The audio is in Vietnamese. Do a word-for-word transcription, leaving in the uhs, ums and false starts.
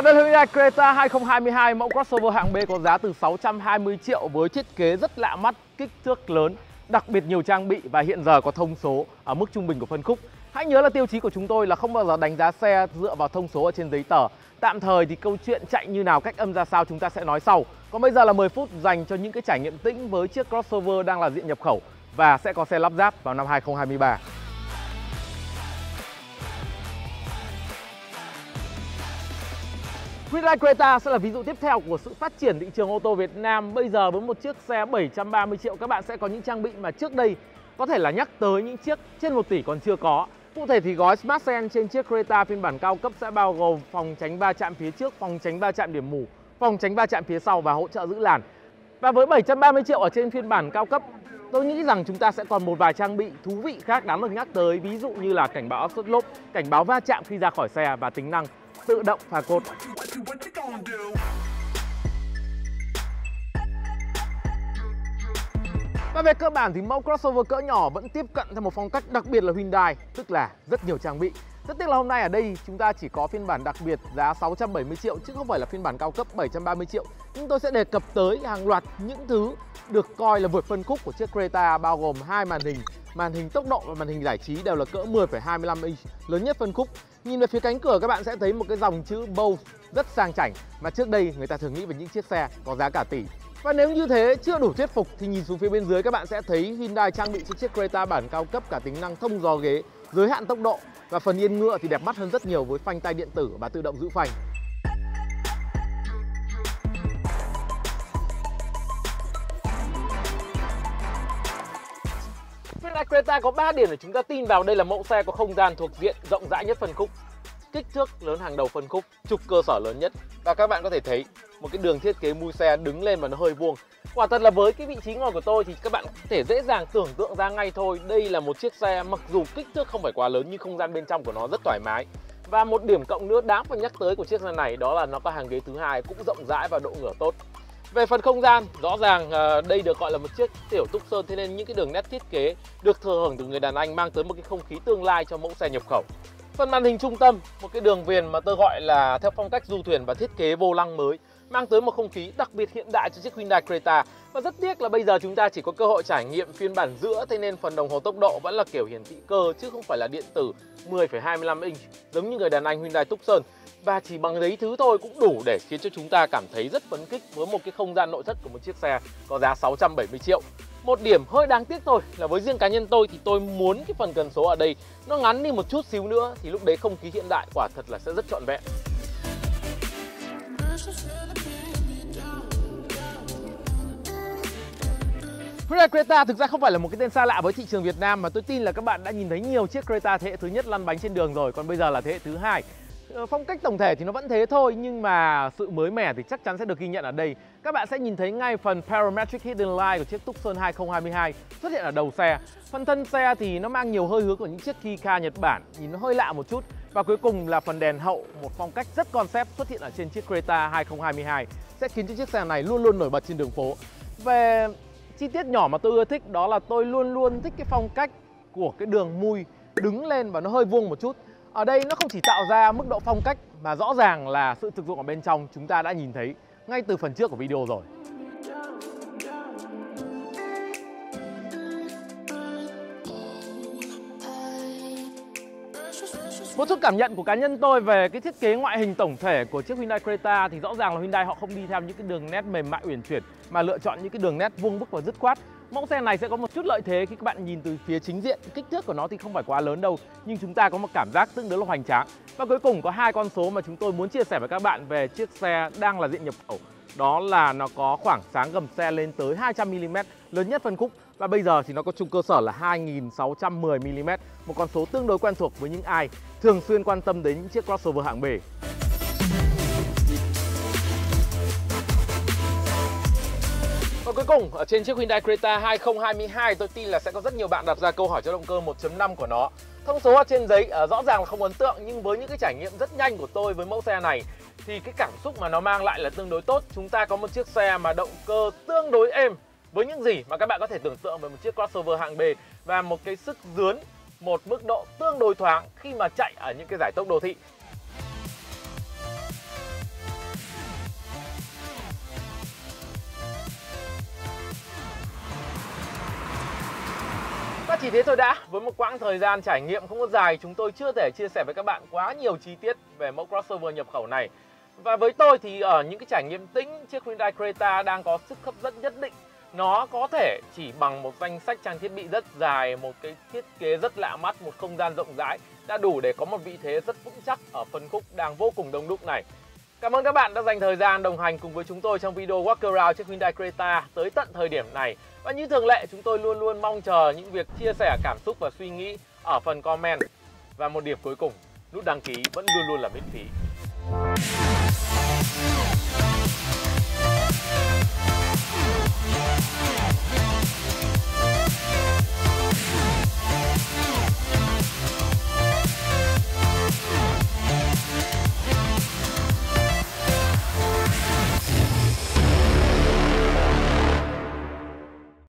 chào, đây là Hyundai Creta hai không hai hai, mẫu crossover hạng B có giá từ sáu trăm hai mươi triệu với thiết kế rất lạ mắt, kích thước lớn, đặc biệt nhiều trang bị và hiện giờ có thông số ở mức trung bình của phân khúc. Hãy nhớ là tiêu chí của chúng tôi là không bao giờ đánh giá xe dựa vào thông số ở trên giấy tờ. Tạm thời thì câu chuyện chạy như nào, cách âm ra sao chúng ta sẽ nói sau. Còn bây giờ là mười phút dành cho những cái trải nghiệm tĩnh với chiếc crossover đang là diện nhập khẩu và sẽ có xe lắp ráp vào năm hai không hai ba. Hyundai Creta sẽ là ví dụ tiếp theo của sự phát triển thị trường ô tô Việt Nam. Bây giờ với một chiếc xe bảy trăm ba mươi triệu, các bạn sẽ có những trang bị mà trước đây có thể là nhắc tới những chiếc trên một tỷ còn chưa có. Cụ thể thì gói Smart Sense trên chiếc Creta phiên bản cao cấp sẽ bao gồm phòng tránh va chạm phía trước, phòng tránh va chạm điểm mù, phòng tránh va chạm phía sau và hỗ trợ giữ làn. Và với bảy trăm ba mươi triệu ở trên phiên bản cao cấp, tôi nghĩ rằng chúng ta sẽ còn một vài trang bị thú vị khác đáng được nhắc tới, ví dụ như là cảnh báo áp suất lốp, cảnh báo va chạm khi ra khỏi xe và tính năng tự động phà cột. Và về cơ bản thì mẫu crossover cỡ nhỏ vẫn tiếp cận theo một phong cách đặc biệt là Hyundai, tức là rất nhiều trang bị. Rất tiếc là hôm nay ở đây chúng ta chỉ có phiên bản đặc biệt giá sáu trăm bảy mươi triệu chứ không phải là phiên bản cao cấp bảy trăm ba mươi triệu. Nhưng tôi sẽ đề cập tới hàng loạt những thứ được coi là vượt phân khúc của chiếc Creta, bao gồm hai màn hình, màn hình tốc độ và màn hình giải trí đều là cỡ mười phẩy hai mươi lăm inch, lớn nhất phân khúc. Nhìn về phía cánh cửa các bạn sẽ thấy một cái dòng chữ Bose rất sang chảnh mà trước đây người ta thường nghĩ về những chiếc xe có giá cả tỷ. Và nếu như thế chưa đủ thuyết phục thì nhìn xuống phía bên dưới các bạn sẽ thấy Hyundai trang bị cho chiếc Creta bản cao cấp cả tính năng thông gió ghế, giới hạn tốc độ và phần yên ngựa thì đẹp mắt hơn rất nhiều với phanh tay điện tử và tự động giữ phanh. Hyundai Creta có ba điểm để chúng ta tin vào đây là mẫu xe có không gian thuộc diện rộng rãi nhất phân khúc, kích thước lớn hàng đầu phân khúc, trục cơ sở lớn nhất. Và các bạn có thể thấy một cái đường thiết kế mui xe đứng lên và nó hơi vuông. Quả thật là với cái vị trí ngồi của tôi thì các bạn có thể dễ dàng tưởng tượng ra ngay thôi, đây là một chiếc xe mặc dù kích thước không phải quá lớn nhưng không gian bên trong của nó rất thoải mái. Và một điểm cộng nữa đáng phải nhắc tới của chiếc xe này đó là nó có hàng ghế thứ hai cũng rộng rãi và độ ngửa tốt. Về phần không gian, rõ ràng đây được gọi là một chiếc tiểu Tucson, thế nên những cái đường nét thiết kế được thừa hưởng từ người đàn anh mang tới một cái không khí tương lai cho mẫu xe nhập khẩu. Phần màn hình trung tâm, một cái đường viền mà tôi gọi là theo phong cách du thuyền và thiết kế vô lăng mới mang tới một không khí đặc biệt hiện đại cho chiếc Hyundai Creta. Và rất tiếc là bây giờ chúng ta chỉ có cơ hội trải nghiệm phiên bản giữa, thế nên phần đồng hồ tốc độ vẫn là kiểu hiển thị cơ chứ không phải là điện tử mười phẩy hai mươi lăm inch giống như người đàn anh Hyundai Tucson. Và chỉ bằng đấy thứ thôi cũng đủ để khiến cho chúng ta cảm thấy rất phấn khích với một cái không gian nội thất của một chiếc xe có giá sáu trăm bảy mươi triệu. Một điểm hơi đáng tiếc thôi là với riêng cá nhân tôi thì tôi muốn cái phần cần số ở đây nó ngắn đi một chút xíu nữa thì lúc đấy không khí hiện đại quả thật là sẽ rất trọn vẹn. Hyundai Creta thực ra không phải là một cái tên xa lạ với thị trường Việt Nam mà tôi tin là các bạn đã nhìn thấy nhiều chiếc Creta thế hệ thứ nhất lăn bánh trên đường rồi, còn bây giờ là thế hệ thứ hai. Phong cách tổng thể thì nó vẫn thế thôi nhưng mà sự mới mẻ thì chắc chắn sẽ được ghi nhận ở đây. Các bạn sẽ nhìn thấy ngay phần Parametric Hidden Line của chiếc Tucson hai không hai hai xuất hiện ở đầu xe. Phần thân xe thì nó mang nhiều hơi hướng của những chiếc Kia Nhật Bản, nhìn nó hơi lạ một chút. Và cuối cùng là phần đèn hậu, một phong cách rất concept xuất hiện ở trên chiếc Creta hai không hai hai sẽ khiến cho chiếc xe này luôn luôn nổi bật trên đường phố. Về chi tiết nhỏ mà tôi ưa thích đó là tôi luôn luôn thích cái phong cách của cái đường mui đứng lên và nó hơi vuông một chút. Ở đây nó không chỉ tạo ra mức độ phong cách mà rõ ràng là sự thực dụng ở bên trong chúng ta đã nhìn thấy ngay từ phần trước của video rồi. Một chút cảm nhận của cá nhân tôi về cái thiết kế ngoại hình tổng thể của chiếc Hyundai Creta thì rõ ràng là Hyundai họ không đi theo những cái đường nét mềm mại uyển chuyển mà lựa chọn những cái đường nét vuông vức và dứt khoát. Mẫu xe này sẽ có một chút lợi thế khi các bạn nhìn từ phía chính diện, kích thước của nó thì không phải quá lớn đâu nhưng chúng ta có một cảm giác tương đối là hoành tráng. Và cuối cùng có hai con số mà chúng tôi muốn chia sẻ với các bạn về chiếc xe đang là diện nhập khẩu, đó là nó có khoảng sáng gầm xe lên tới hai trăm mi li mét, lớn nhất phân khúc, và bây giờ thì nó có chung cơ sở là hai nghìn sáu trăm mười mi li mét, một con số tương đối quen thuộc với những ai thường xuyên quan tâm đến những chiếc crossover hạng B. Và cuối cùng, ở trên chiếc Hyundai Creta hai không hai hai, tôi tin là sẽ có rất nhiều bạn đặt ra câu hỏi cho động cơ một chấm năm của nó. Thông số ở trên giấy uh, rõ ràng là không ấn tượng, nhưng với những cái trải nghiệm rất nhanh của tôi với mẫu xe này thì cái cảm xúc mà nó mang lại là tương đối tốt. Chúng ta có một chiếc xe mà động cơ tương đối êm với những gì mà các bạn có thể tưởng tượng về một chiếc crossover hạng B, và một cái sức dướn, một mức độ tương đối thoáng khi mà chạy ở những cái giải tốc đô thị. chỉ thế thôi đã. Với một quãng thời gian trải nghiệm không có dài, chúng tôi chưa thể chia sẻ với các bạn quá nhiều chi tiết về mẫu crossover nhập khẩu này. Và với tôi thì ở những cái trải nghiệm tĩnh, chiếc Hyundai Creta đang có sức hấp dẫn nhất định. Nó có thể chỉ bằng một danh sách trang thiết bị rất dài, một cái thiết kế rất lạ mắt, một không gian rộng rãi đã đủ để có một vị thế rất vững chắc ở phân khúc đang vô cùng đông đúc này. Cảm ơn các bạn đã dành thời gian đồng hành cùng với chúng tôi trong video walk around chiếc Hyundai Creta tới tận thời điểm này. Và như thường lệ, chúng tôi luôn luôn mong chờ những việc chia sẻ cảm xúc và suy nghĩ ở phần comment. Và một điểm cuối cùng, nút đăng ký vẫn luôn luôn là miễn phí.